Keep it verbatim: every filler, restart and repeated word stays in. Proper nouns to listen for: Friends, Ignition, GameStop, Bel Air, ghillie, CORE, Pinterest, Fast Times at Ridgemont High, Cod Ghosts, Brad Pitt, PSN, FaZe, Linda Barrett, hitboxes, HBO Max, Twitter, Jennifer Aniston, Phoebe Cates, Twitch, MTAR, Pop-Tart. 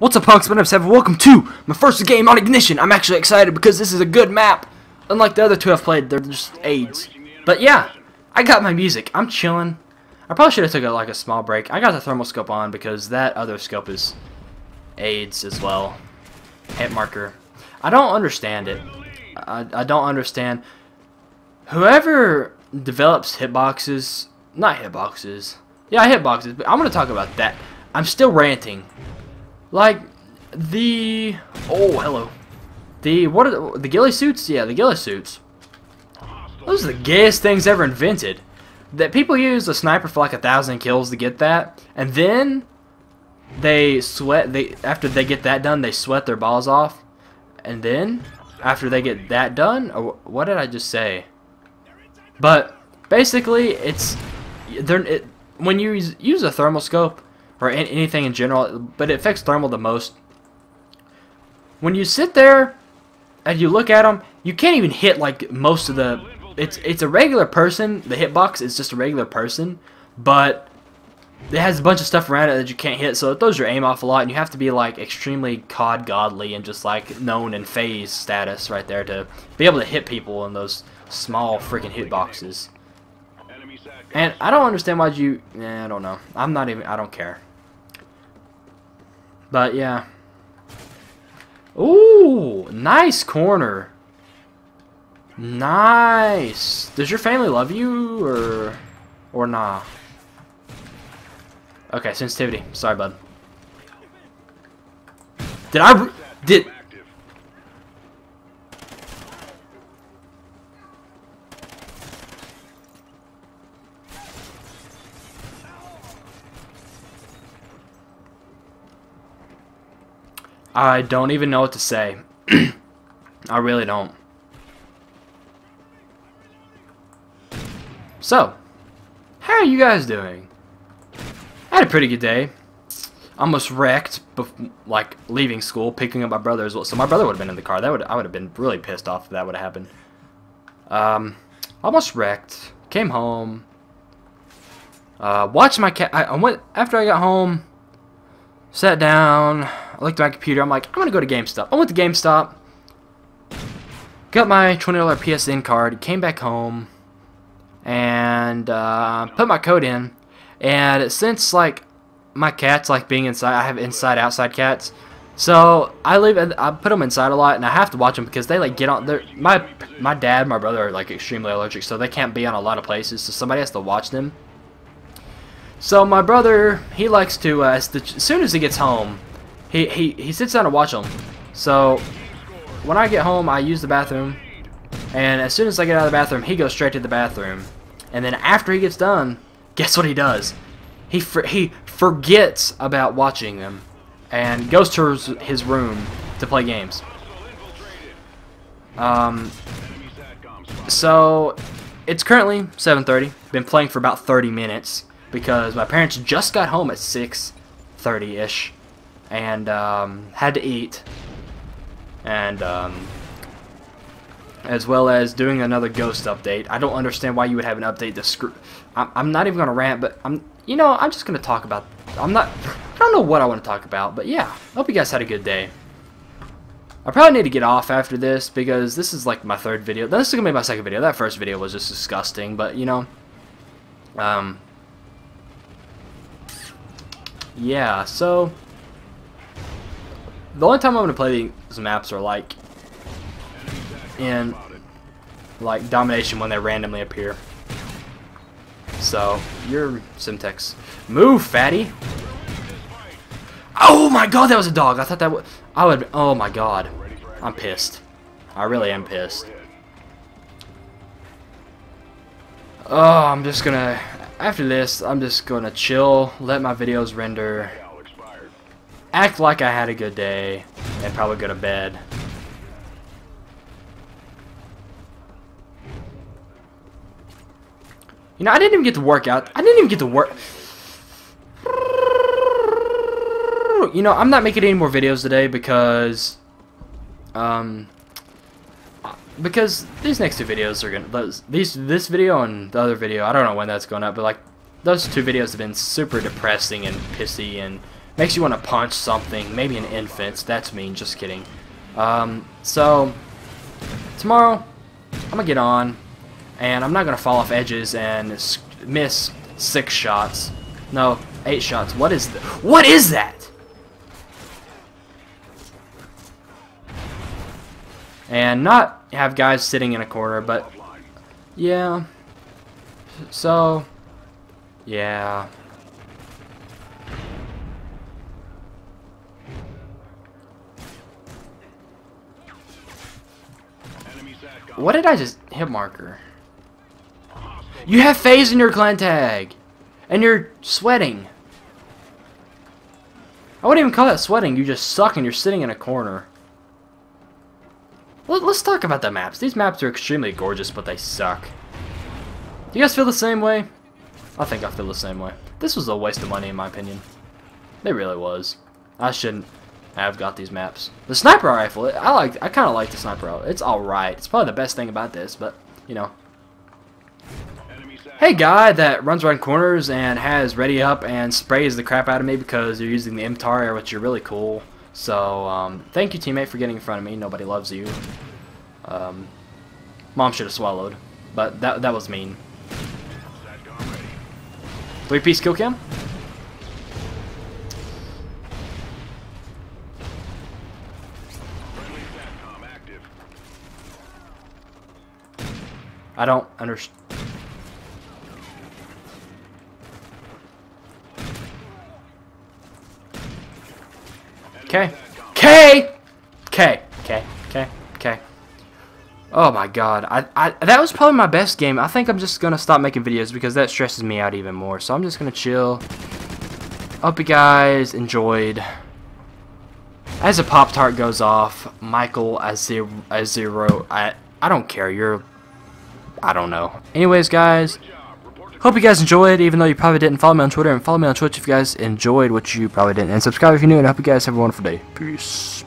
What's up, Punks? My name's Seven. Welcome to my first game on Ignition. I'm actually excited because this is a good map. Unlike the other two I've played, they're just aids. But yeah, I got my music. I'm chilling. I probably should have took a, like a small break. I got the thermal scope on because that other scope is aids as well. Hit marker. I don't understand it. I, I don't understand. Whoever develops hitboxes, not hitboxes. Yeah, hitboxes. But I'm gonna talk about that. I'm still ranting. Like the oh hello, the what are the, the ghillie suits? Yeah, the ghillie suits. Those are the gayest things ever invented. That people use a sniper for like a thousand kills to get that, and then they sweat. They after they get that done, they sweat their balls off, and then after they get that done, or what did I just say? But basically, it's they're it, when you use, use a thermal scope. Or anything in general, but it affects thermal the most. When you sit there and you look at them, you can't even hit like most of the. It's it's a regular person. The hitbox is just a regular person, but it has a bunch of stuff around it that you can't hit, so it throws your aim off a lot, and you have to be like extremely C O D godly and just like known in FaZe status right there to be able to hit people in those small freaking hitboxes. And I don't understand why you. Eh, I don't know. I'm not even. I don't care. But yeah. Ooh, nice corner. Nice. Does your family love you or or nah? Okay, sensitivity. Sorry, bud. Did I did I don't even know what to say. I really don't. So, how are you guys doing? I had a pretty good day. Almost wrecked, like leaving school, picking up my brother as well. So my brother would have been in the car. That would I would have been really pissed off if that would have happened. Um, almost wrecked. Came home. Uh, watched my cat. I, I went after I got home. Sat down. I looked at my computer, I'm like, I'm gonna go to GameStop. I went to GameStop, got my twenty dollar P S N card, came back home, and uh, put my code in. And since like my cats like being inside, I have inside outside cats, so I leave and I put them inside a lot, and I have to watch them because they like get on. They're, my my dad, my brother are like extremely allergic, so they can't be on a lot of places. So somebody has to watch them. So my brother, he likes to uh, as, the, as soon as he gets home. He, he, he sits down to watch them. So, when I get home, I use the bathroom. And as soon as I get out of the bathroom, he goes straight to the bathroom. And then after he gets done, guess what he does? He for, he forgets about watching them. And goes to his, his room to play games. Um, so, it's currently seven thirty. Been playing for about thirty minutes. Because my parents just got home at six thirty-ish. And um, had to eat, and um, as well as doing another ghost update. I don't understand why you would have an update to screw. I'm, I'm not even gonna rant, but I'm, you know, I'm just gonna talk about. I'm not. I don't know what I want to talk about, but yeah. I hope you guys had a good day. I probably need to get off after this because this is like my third video. This is gonna be my second video. That first video was just disgusting, but you know, um, yeah. So. The only time I'm going to play these maps are like in like domination when they randomly appear. So, you're Simtex. Move, fatty! Oh my god, that was a dog! I thought that was... I would... Oh my god. I'm pissed. I really am pissed. Oh, I'm just going to... After this, I'm just going to chill, let my videos render... Act like I had a good day and probably go to bed. You know, I didn't even get to work out. I didn't even get to work. You know, I'm not making any more videos today because, um, because these next two videos are gonna those these this video and the other video. I don't know when that's going up, but like those two videos have been super depressing and pissy and. Makes you want to punch something. Maybe an infant. That's mean. Just kidding. Um, so, tomorrow, I'm going to get on. And I'm not going to fall off edges and miss six shots. No, eight shots. What is the? What is that? And not have guys sitting in a corner, but... Yeah. So... Yeah. What did I just... Hit marker. You have FaZe in your clan tag! And you're sweating. I wouldn't even call that sweating. You just suck and you're sitting in a corner. Let's talk about the maps. These maps are extremely gorgeous, but they suck. Do you guys feel the same way? I think I feel the same way. This was a waste of money, in my opinion. It really was. I shouldn't have got these maps. The sniper rifle, I like. I kind of like the sniper rifle. It's alright. It's probably the best thing about this, but, you know. Hey, guy that runs around corners and has ready up and sprays the crap out of me because you're using the M T A R, which you're really cool. So, um, thank you, teammate, for getting in front of me. Nobody loves you. Um, Mom should have swallowed. But that, that was mean. Three-piece kill cam? I don't understand. K. K. K. K. K. K. Oh my god. I, I, that was probably my best game. I think I'm just going to stop making videos because that stresses me out even more. So I'm just going to chill. Hope you guys enjoyed. As a Pop-Tart goes off, Michael as zero, as zero. I, I don't care. You're... I don't know. Anyways, guys. Hope you guys enjoyed, even though you probably didn't. Follow me on Twitter and follow me on Twitch if you guys enjoyed what you probably didn't. And subscribe if you're new, and I hope you guys have a wonderful day. Peace.